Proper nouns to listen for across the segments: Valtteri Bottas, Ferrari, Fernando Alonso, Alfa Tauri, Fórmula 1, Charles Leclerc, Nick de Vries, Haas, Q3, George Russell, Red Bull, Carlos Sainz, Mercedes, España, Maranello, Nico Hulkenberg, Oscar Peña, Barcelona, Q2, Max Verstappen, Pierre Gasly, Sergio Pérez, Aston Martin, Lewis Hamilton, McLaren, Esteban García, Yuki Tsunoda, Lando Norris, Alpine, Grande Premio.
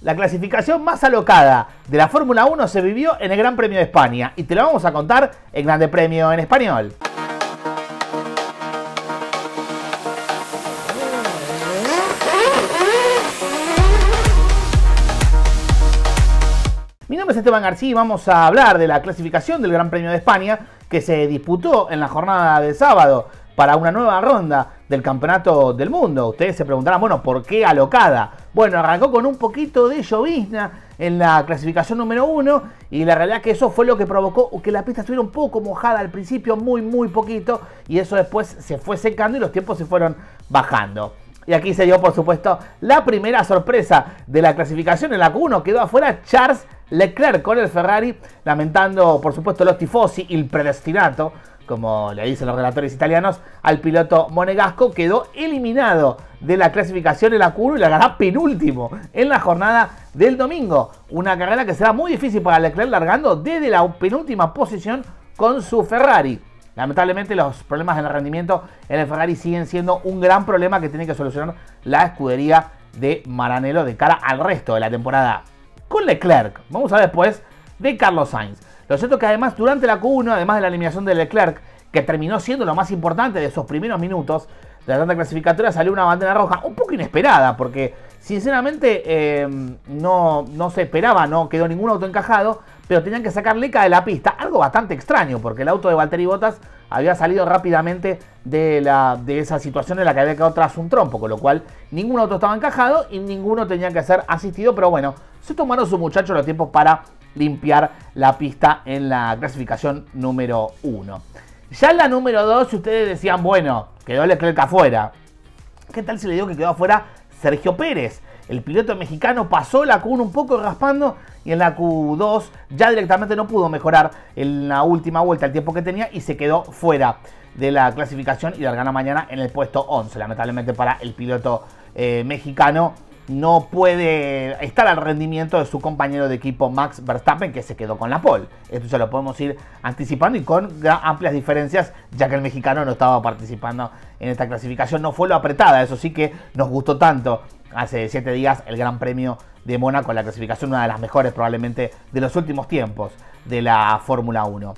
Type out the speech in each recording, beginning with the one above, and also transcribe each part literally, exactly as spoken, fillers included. La clasificación más alocada de la Fórmula uno se vivió en el Gran Premio de España y te lo vamos a contar en Grande Premio en Español. Mi nombre es Esteban García y vamos a hablar de la clasificación del Gran Premio de España que se disputó en la jornada de sábado para una nueva ronda del Campeonato del Mundo. Ustedes se preguntarán, bueno, ¿por qué alocada? Bueno, arrancó con un poquito de llovizna en la clasificación número uno y la realidad que eso fue lo que provocó que la pista estuviera un poco mojada al principio, muy, muy poquito, y eso después se fue secando y los tiempos se fueron bajando. Y aquí se dio, por supuesto, la primera sorpresa de la clasificación. En la Q uno quedó afuera Charles Leclerc con el Ferrari, lamentando, por supuesto, los tifosi y el predestinato, como le dicen los relatores italianos, al piloto monegasco. Quedó eliminado de la clasificación en la Q uno y la ganará penúltimo en la jornada del domingo. Una carrera que será muy difícil para Leclerc, largando desde la penúltima posición con su Ferrari. Lamentablemente los problemas en el rendimiento en el Ferrari siguen siendo un gran problema que tiene que solucionar la escudería de Maranello de cara al resto de la temporada. Con Leclerc, vamos a ver después de Carlos Sainz. Lo cierto es que además durante la Q uno, además de la eliminación de Leclerc, que terminó siendo lo más importante de esos primeros minutos de la ronda clasificatoria, salió una bandera roja un poco inesperada, porque sinceramente eh, no, no se esperaba, no quedó ningún auto encajado, pero tenían que sacar Leca de la pista, algo bastante extraño, porque el auto de Valtteri Bottas había salido rápidamente de, la, de esa situación en la que había quedado tras un trompo, con lo cual ningún auto estaba encajado y ninguno tenía que ser asistido, pero bueno, se tomaron sus muchachos los tiempos para limpiar la pista en la clasificación número uno. Ya en la número dos, ustedes decían, bueno, quedó Leclerc afuera. ¿Qué tal si le digo que quedó afuera Sergio Pérez? El piloto mexicano pasó la Q uno un poco raspando y en la Q dos ya directamente no pudo mejorar en la última vuelta el tiempo que tenía y se quedó fuera de la clasificación y largará mañana en el puesto once. Lamentablemente para el piloto eh, mexicano no puede estar al rendimiento de su compañero de equipo Max Verstappen, que se quedó con la pole. Esto se lo podemos ir anticipando y con amplias diferencias, ya que el mexicano no estaba participando en esta clasificación. No fue lo apretada, eso sí que nos gustó tanto. Hace siete días el Gran Premio de Mónaco, la clasificación una de las mejores probablemente de los últimos tiempos de la Fórmula uno.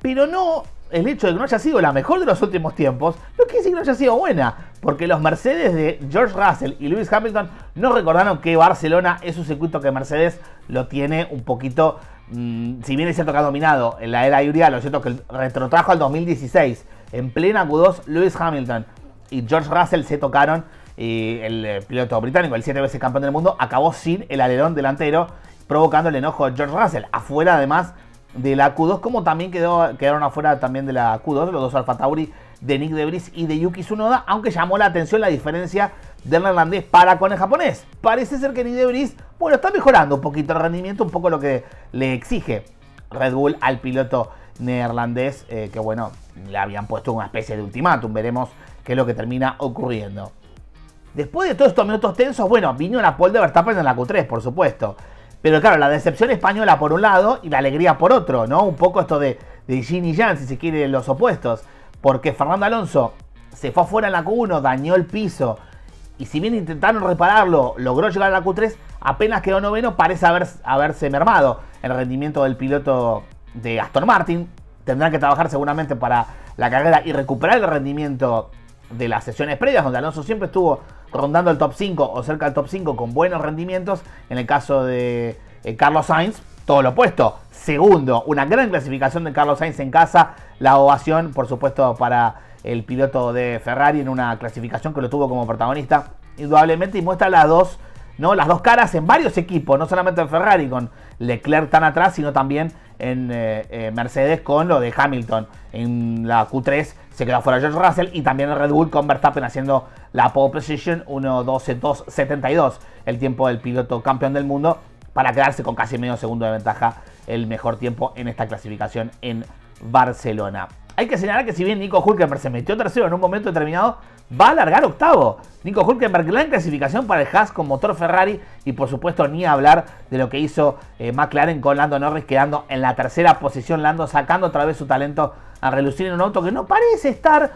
Pero no, el hecho de que no haya sido la mejor de los últimos tiempos no quiere decir que no haya sido buena, porque los Mercedes de George Russell y Lewis Hamilton no recordaron que Barcelona es un circuito que Mercedes lo tiene un poquito, mmm, si bien es cierto que ha dominado en la era híbrida, lo cierto es que retrotrajo al dos mil dieciséis, en plena Q dos Lewis Hamilton y George Russell se tocaron. Y el piloto británico, el siete veces campeón del mundo, acabó sin el alerón delantero, provocando el enojo de George Russell. Afuera además de la Q dos, como también quedó, quedaron afuera también de la Q dos, los dos Alfa Tauri de Nick de Vries y de Yuki Tsunoda, aunque llamó la atención la diferencia del neerlandés para con el japonés. Parece ser que Nick de Vries, bueno, está mejorando un poquito el rendimiento, un poco lo que le exige Red Bull al piloto neerlandés, eh, que bueno, le habían puesto una especie de ultimátum, veremos qué es lo que termina ocurriendo. Después de todos estos minutos tensos, bueno, vino la pole de Verstappen en la Q tres, por supuesto. Pero claro, la decepción española por un lado y la alegría por otro, ¿no? Un poco esto de, de Yin y Yang, si se quiere, los opuestos. Porque Fernando Alonso se fue afuera en la Q uno, dañó el piso. Y si bien intentaron repararlo, logró llegar a la Q tres, apenas quedó noveno, parece haber, haberse mermado el rendimiento del piloto de Aston Martin. Tendrán que trabajar seguramente para la carrera y recuperar el rendimiento de las sesiones previas, donde Alonso siempre estuvo rondando el top cinco o cerca del top cinco con buenos rendimientos. En el caso de eh, Carlos Sainz, todo lo opuesto. Segundo, una gran clasificación de Carlos Sainz en casa. La ovación, por supuesto, para el piloto de Ferrari en una clasificación que lo tuvo como protagonista, indudablemente, y muestra las dos, ¿no? Las dos caras en varios equipos, no solamente en Ferrari con Leclerc tan atrás, sino también en eh, eh, Mercedes con lo de Hamilton. En la Q tres se quedó fuera George Russell y también en Red Bull con Verstappen haciendo la pole position, uno doce dos setenta y dos, el tiempo del piloto campeón del mundo, para quedarse con casi medio segundo de ventaja, el mejor tiempo en esta clasificación en Barcelona. Hay que señalar que si bien Nico Hulkenberg se metió tercero en un momento determinado, va a largar octavo. Nico Hulkenberg, gran clasificación para el Haas con motor Ferrari y por supuesto ni hablar de lo que hizo eh, McLaren con Lando Norris quedando en la tercera posición. Lando sacando otra vez su talento a relucir en un auto que no parece estar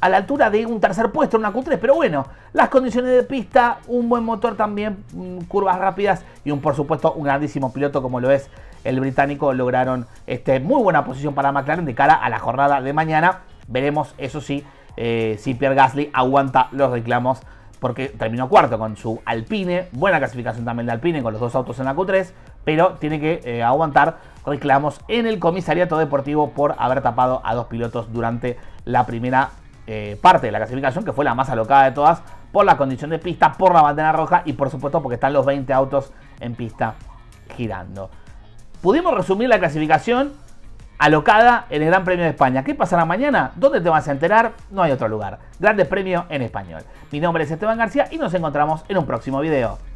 a la altura de un tercer puesto en una Q tres, pero bueno, las condiciones de pista, un buen motor también, curvas rápidas y un por supuesto un grandísimo piloto como lo es el británico, lograron este, muy buena posición para McLaren de cara a la jornada de mañana. Veremos, eso sí, eh, si Pierre Gasly aguanta los reclamos, porque terminó cuarto con su Alpine, buena clasificación también de Alpine con los dos autos en la Q tres, pero tiene que eh, aguantar reclamos en el comisariato deportivo por haber tapado a dos pilotos durante la primera eh, parte de la clasificación, que fue la más alocada de todas, por la condición de pista, por la bandera roja y por supuesto porque están los veinte autos en pista girando. Pudimos resumir la clasificación alocada en el Gran Premio de España. ¿Qué pasará mañana? ¿Dónde te vas a enterar? No hay otro lugar. Grande Premio en Español. Mi nombre es Esteban García y nos encontramos en un próximo video.